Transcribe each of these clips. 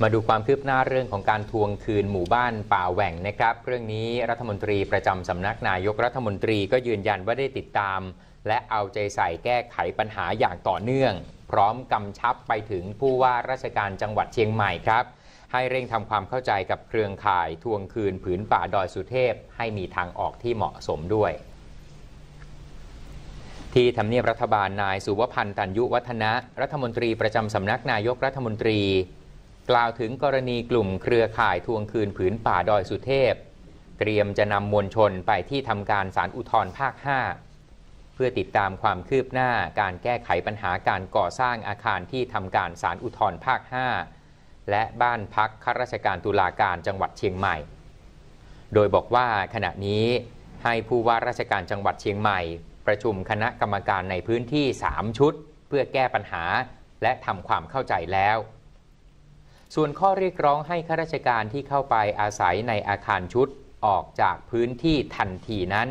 มาดูความคืบหน้าเรื่องของการทวงคืนหมู่บ้านป่าแหว่งนะครับเรื่องนี้รัฐมนตรีประจำสำนักนายกรัฐมนตรีก็ยืนยันว่าได้ติดตามและเอาใจใส่แก้ไขปัญหาอย่างต่อเนื่องพร้อมกำชับไปถึงผู้ว่าราชการจังหวัดเชียงใหม่ครับให้เร่งทำความเข้าใจกับเครือข่ายทวงคืนผืนป่าดอยสุเทพให้มีทางออกที่เหมาะสมด้วยที่ทำเนียบรัฐบาลนายสุวพันธ์ตัญญุวัฒนะรัฐมนตรีประจำสำนักนายกรัฐมนตรีกล่าวถึงกรณีกลุ่มเครือข่ายทวงคืนผืนป่าดอยสุเทพเตรียมจะนำมวลชนไปที่ทำการศาลอุทธรภาค 5เพื่อติดตามความคืบหน้าการแก้ไขปัญหาการก่อสร้างอาคารที่ทำการศาลอุทธรภาค 5และบ้านพักข้าราชการตุลาการจังหวัดเชียงใหม่โดยบอกว่าขณะนี้ให้ผู้ว่าราชการจังหวัดเชียงใหม่ประชุมคณะกรรมการในพื้นที่3ชุดเพื่อแก้ปัญหาและทำความเข้าใจแล้วส่วนข้อเรียกร้องให้ข้าราชการที่เข้าไปอาศัยในอาคารชุดออกจากพื้นที่ทันทีนั้น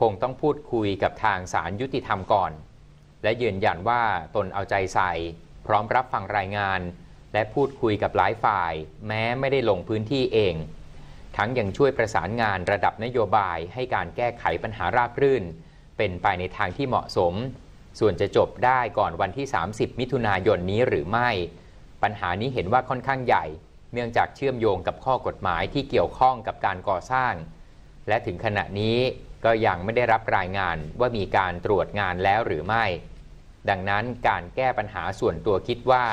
คงต้องพูดคุยกับทางศาลยุติธรรมก่อนและยืนยันว่าตนเอาใจใส่พร้อมรับฟังรายงานและพูดคุยกับหลายฝ่ายแม้ไม่ได้ลงพื้นที่เองทั้งยังช่วยประสานงานระดับนโยบายให้การแก้ไขปัญหาราบรื่นเป็นไปในทางที่เหมาะสมส่วนจะจบได้ก่อนวันที่30มิถุนายนนี้หรือไม่ปัญหานี้เห็นว่าค่อนข้างใหญ่เนื่องจากเชื่อมโยงกับข้อกฎหมายที่เกี่ยวข้องกับการก่อสร้างและถึงขณะนี้ก็ยังไม่ได้รับรายงานว่ามีการตรวจงานแล้วหรือไม่ดังนั้นการแก้ปัญหาส่วนตัวคิดว่า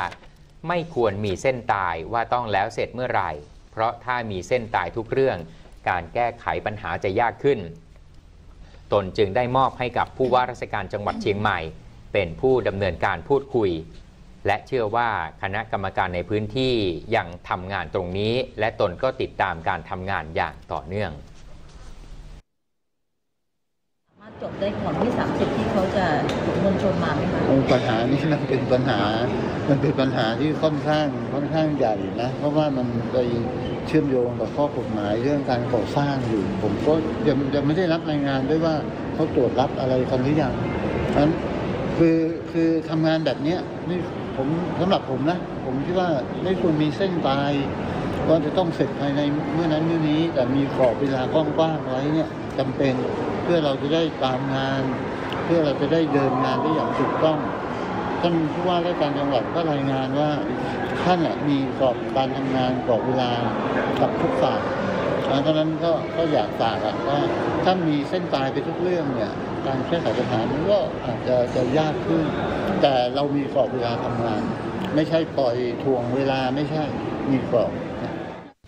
ไม่ควรมีเส้นตายว่าต้องแล้วเสร็จเมื่อไหร่เพราะถ้ามีเส้นตายทุกเรื่องการแก้ไขปัญหาจะยากขึ้นตนจึงได้มอบให้กับผู้ว่าราชการจังหวัดเชียงใหม่เป็นผู้ดำเนินการพูดคุยและเชื่อว่าคณะกรรมการในพื้นที่ยังทำงานตรงนี้และตนก็ติดตามการทำงานอย่างต่อเนื่องสามารถจบได้ก่อนที่30ที่เขาจะถูกมวลชนมาไหมคะปัญหานี้มันเป็นปัญหาที่ค่อนข้างใหญ่นะเพราะว่ามันไปเชื่อมโยงกับข้อกฎหมายเรื่องการก่อสร้างอยู่ผมก็ยังไม่ได้รับรายงานด้วยว่าเขาตรวจรับอะไรกันหรือยังนั้นคือทำงานแบบนี้นี่ผมสำหรับผมนะผมคิดว่าไม่ควรมีเส้นตายว่าจะต้องเสร็จภายในเมื่อนั้นเมื่อนี้แต่มีขอบเวลากว้างๆไว้เนี่ยจำเป็นเพื่อเราจะได้ตามงานเพื่อเราจะได้เดินงานได้อย่างถูกต้องท่านผู้ว่าราชการจังหวัดก็รายงานว่าท่านมีกรอบการทำงานกรอบเวลากับทุกฝ่ายเพราะนั้นก็อยากฝากว่าถ้ามีเส้นตายไปทุกเรื่องเนี่ยการแก้ไขปัญหามันก็อาจจะยากขึ้นแต่เรามีกรอบเวลาทำงานไม่ใช่ปล่อยถ่วงเวลาไม่ใช่มีกรอบ